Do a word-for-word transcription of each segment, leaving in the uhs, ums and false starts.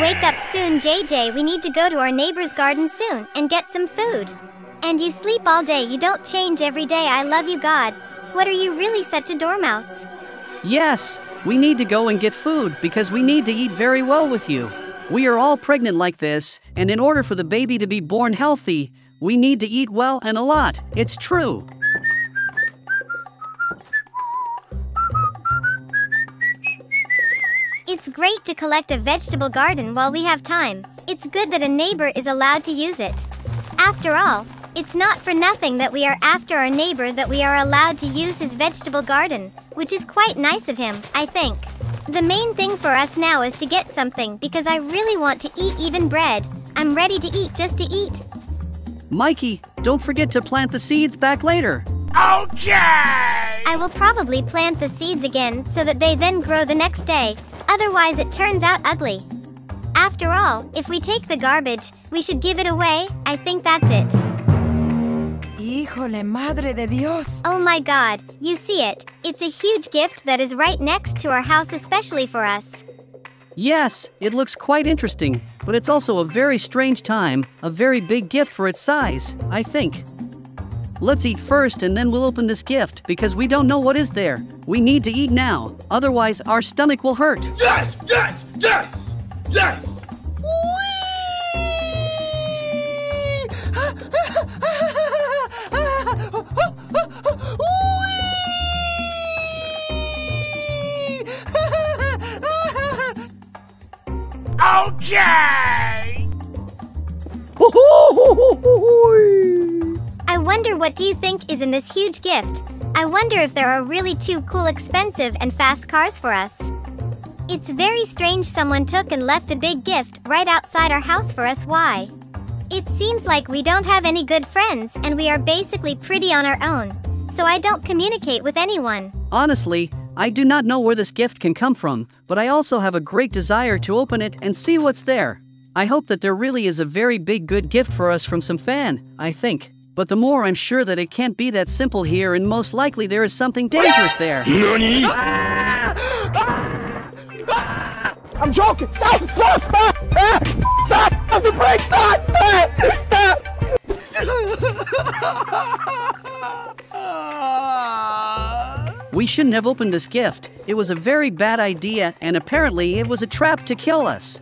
Wake up soon, J J. We need to go to our neighbor's garden soon and get some food. And you sleep all day. You don't change every day. I love you, God. What are you really such a dormouse? Yes, we need to go and get food because we need to eat very well with you. We are all pregnant like this, and in order for the baby to be born healthy, we need to eat well and a lot. It's true. It's great to collect a vegetable garden while we have time. It's good that a neighbor is allowed to use it. After all, it's not for nothing that we are after our neighbor that we are allowed to use his vegetable garden, which is quite nice of him, I think. The main thing for us now is to get something because I really want to eat even bread. I'm ready to eat just to eat. Mikey, don't forget to plant the seeds back later. Okay! I will probably plant the seeds again so that they then grow the next day. Otherwise, it turns out ugly. After all, if we take the garbage, we should give it away. I think that's it. Híjole, madre de Dios. Oh my God, you see it. It's a huge gift that is right next to our house, especially for us. Yes, it looks quite interesting, but it's also a very strange time, a very big gift for its size, I think. Let's eat first and then we'll open this gift because we don't know what is there. We need to eat now, otherwise our stomach will hurt. Yes, yes, yes, yes! Whee! Okay! I wonder what do you think is in this huge gift? I wonder if there are really two cool, expensive, and fast cars for us. It's very strange someone took and left a big gift right outside our house for us. Why? It seems like we don't have any good friends and we are basically pretty on our own, so I don't communicate with anyone. Honestly, I do not know where this gift can come from, but I also have a great desire to open it and see what's there. I hope that there really is a very big good gift for us from some fan, I think. But the more I'm sure that it can't be that simple here and most likely there is something dangerous there. Nani? Ah! Ah! Ah! I'm joking! Stop! Stop! Stop! Stop! Stop the break! Stop! Stop! Stop! We shouldn't have opened this gift. It was a very bad idea and apparently it was a trap to kill us.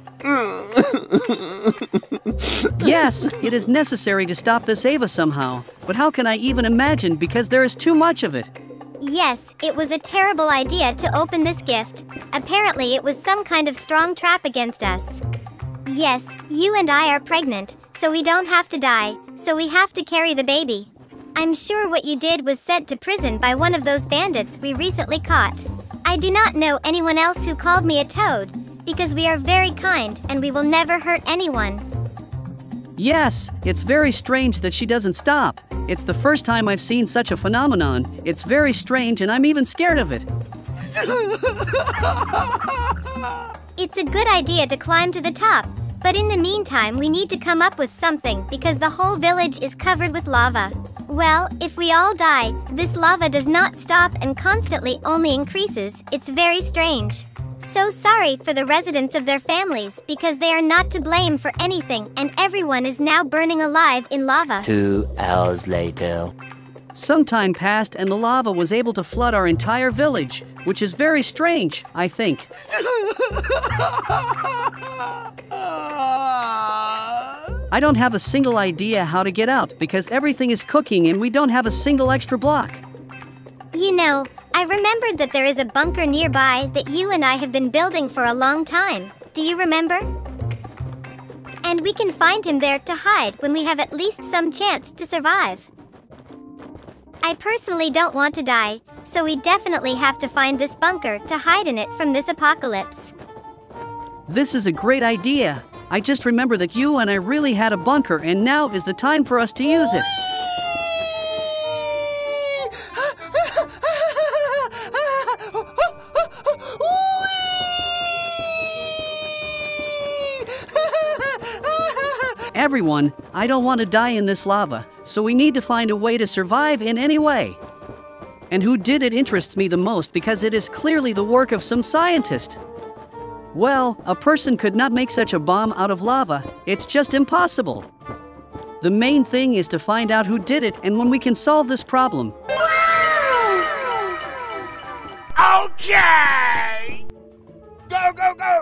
Yes, it is necessary to stop this Ava somehow, but how can I even imagine because there is too much of it? Yes, it was a terrible idea to open this gift. Apparently it was some kind of strong trap against us. Yes, you and I are pregnant, so we don't have to die, so we have to carry the baby. I'm sure what you did was sent to prison by one of those bandits we recently caught. I do not know anyone else who called me a toad, because we are very kind and we will never hurt anyone. Yes, it's very strange that she doesn't stop. It's the first time I've seen such a phenomenon. It's very strange and I'm even scared of it. It's a good idea to climb to the top, but in the meantime we need to come up with something because the whole village is covered with lava. Well, if we all die, this lava does not stop and constantly only increases. It's very strange. So sorry for the residents of their families because they are not to blame for anything and everyone is now burning alive in lava. Two hours later. Some time passed and the lava was able to flood our entire village, which is very strange, I think. I don't have a single idea how to get out because everything is cooking and we don't have a single extra block. You know, I remembered that there is a bunker nearby that you and I have been building for a long time. Do you remember? And we can find him there to hide when we have at least some chance to survive. I personally don't want to die, so we definitely have to find this bunker to hide in it from this apocalypse. This is a great idea. I just remember that you and I really had a bunker and now is the time for us to use it. Everyone, I don't want to die in this lava, so we need to find a way to survive in any way. And who did it interests me the most because it is clearly the work of some scientist. Well, a person could not make such a bomb out of lava. It's just impossible. The main thing is to find out who did it and when we can solve this problem. Wow! Okay! Go, go, go!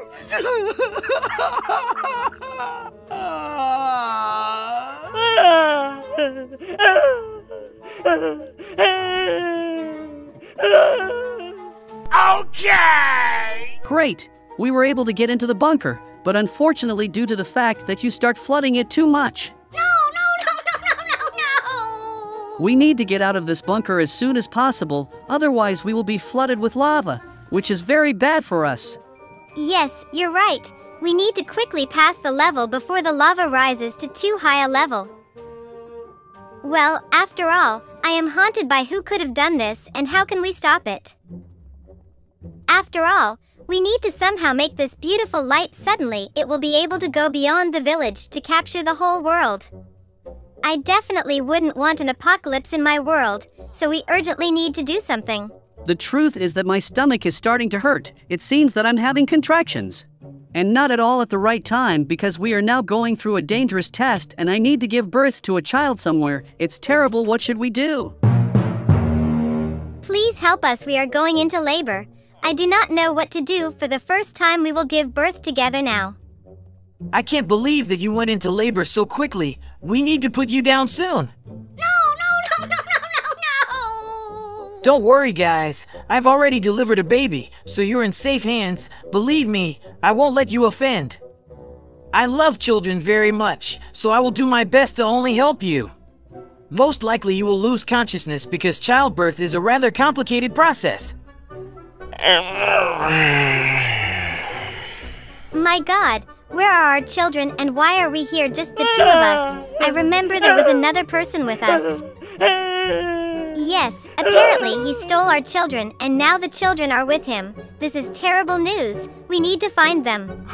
Okay! Great! We were able to get into the bunker, but unfortunately due to the fact that you start flooding it too much. No, no, no, no, no, no, no! We need to get out of this bunker as soon as possible, otherwise we will be flooded with lava, which is very bad for us. Yes, you're right. We need to quickly pass the level before the lava rises to too high a level. Well, after all, I am haunted by who could have done this and how can we stop it? After all, we need to somehow make this beautiful light suddenly. It will be able to go beyond the village to capture the whole world. I definitely wouldn't want an apocalypse in my world, so we urgently need to do something. The truth is that my stomach is starting to hurt. It seems that I'm having contractions. And not at all at the right time because we are now going through a dangerous test and I need to give birth to a child somewhere. It's terrible. What should we do? Please help us. We are going into labor. I do not know what to do. For the first time we will give birth together now. I can't believe that you went into labor so quickly. We need to put you down soon. No, no, no, no, no, no, no! Don't worry, guys. I've already delivered a baby, so you're in safe hands. Believe me, I won't let you offend. I love children very much, so I will do my best to only help you. Most likely you will lose consciousness because childbirth is a rather complicated process. My God, where are our children and why are we here just the two of us? I remember there was another person with us. Yes, apparently he stole our children and now the children are with him. This is terrible news. We need to find them.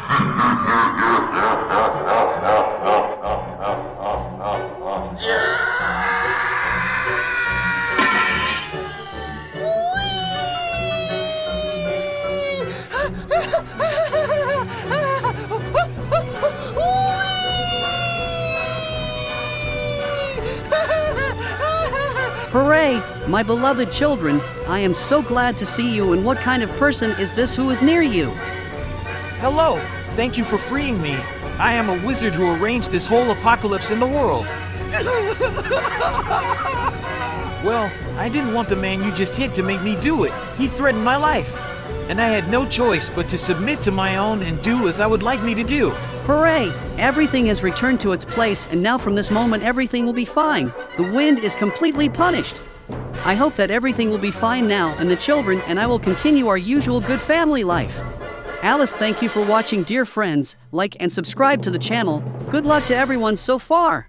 Hooray! My beloved children, I am so glad to see you, and what kind of person is this who is near you? Hello, thank you for freeing me. I am a wizard who arranged this whole apocalypse in the world. Well, I didn't want the man you just hit to make me do it. He threatened my life. And I had no choice but to submit to my own and do as I would like me to do. Hooray! Everything has returned to its place and now from this moment everything will be fine. The wind is completely punished. I hope that everything will be fine now and the children and I will continue our usual good family life. Alice, thank you for watching, dear friends. Like and subscribe to the channel. Good luck to everyone so far.